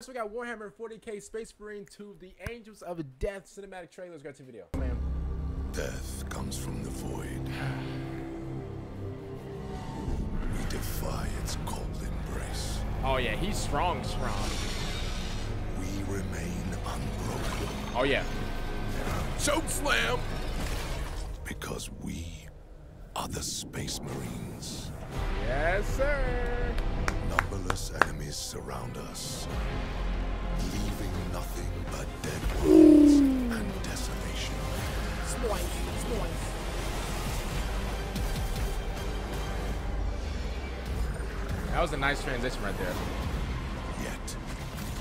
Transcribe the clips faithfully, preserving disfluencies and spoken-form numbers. Next we got Warhammer forty K Space Marine two, the Angels of Death cinematic trailer. Let's go to the video. Death comes from the void. We defy its cold embrace. Oh yeah, he's strong, strong. We remain unbroken. Oh yeah. Choke slam! Because we are the Space Marines. Yes, sir. Numberless enemies surround us, leaving nothing but dead worlds and desolation. It's noise, it's noise. That was a nice transition right there. Yet,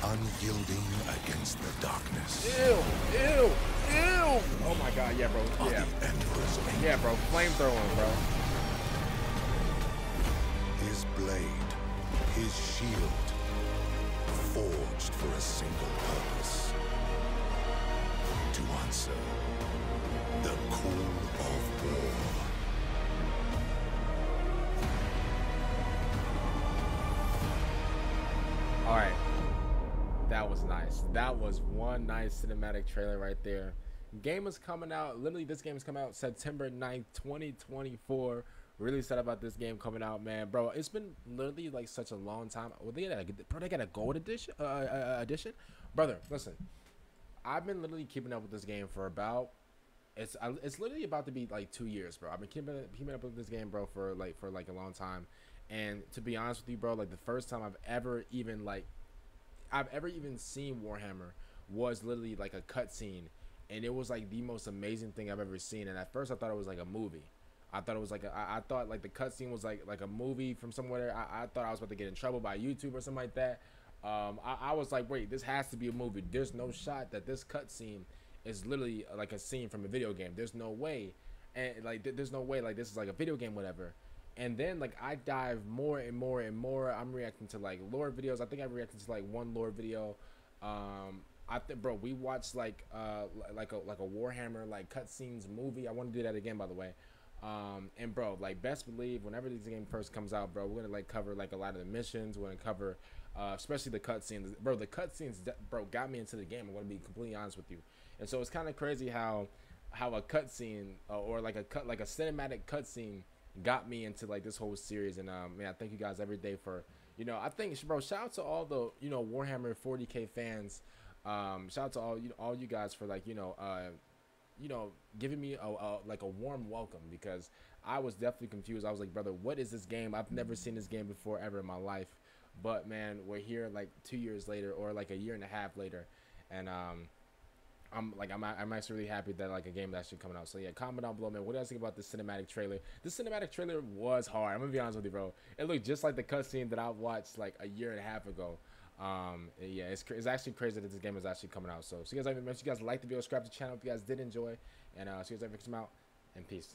unyielding against the darkness. Ew, ew, ew! Oh my god, yeah, bro. Yeah, yeah bro. Flamethrower, bro. His blade, his shield, forged for a single purpose: to answer the call of war. All right, that was nice. That was one nice cinematic trailer right there. Game is coming out. Literally, this game is coming out September ninth, twenty twenty-four. Really sad about this game coming out, man, bro. It's been literally like such a long time. Well, they got a, bro, they got a gold edition, uh, uh, edition, brother. Listen, I've been literally keeping up with this game for about it's uh, it's literally about to be like two years, bro. I've been keeping keeping up with this game, bro, for like for like a long time. And to be honest with you, bro, like the first time I've ever even like I've ever even seen Warhammer was literally like a cutscene, and it was like the most amazing thing I've ever seen. And at first, I thought it was like a movie. I thought it was like a, I, I thought like the cutscene was like like a movie from somewhere. I, I thought I was about to get in trouble by YouTube or something like that. Um, I, I was like, wait, this has to be a movie. There's no shot that this cutscene is literally like a scene from a video game. There's no way, and like th there's no way like this is like a video game, whatever. And then like I dive more and more and more. I'm reacting to like lore videos. I think I reacted to like one lore video. Um, I think, bro, we watched like uh like a like a Warhammer like cutscenes movie. I want to do that again, by the way. Um and bro, like best believe whenever this game first comes out, bro, we're gonna like cover like a lot of the missions. We're gonna cover uh especially the cutscenes, bro. The cutscenes, bro, got me into the game. I'm gonna be completely honest with you. And so it's kind of crazy how how a cutscene uh, or like a cut like a cinematic cutscene got me into like this whole series. And um man, I thank you guys every day for, you know, I think, bro, shout out to all the, you know, Warhammer forty K fans. Um shout out to all you all you guys for like, you know, uh you know, giving me a, a like a warm welcome, because I was definitely confused. I was like, brother, what is this game? I've never seen this game before ever in my life. But man, we're here like two years later, or like a year and a half later, and um, I'm like I'm I'm actually really happy that like a game that's actually coming out. So yeah, comment down below, man. What do you guys think about this cinematic trailer? This cinematic trailer was hard. I'm gonna be honest with you, bro. It looked just like the cutscene that I watched like a year and a half ago. Um yeah, it's, it's actually crazy that this game is actually coming out. So, so you guys, I mean, make sure you guys like the video, subscribe to the channel if you guys did enjoy, and uh see you guys next time out, and peace.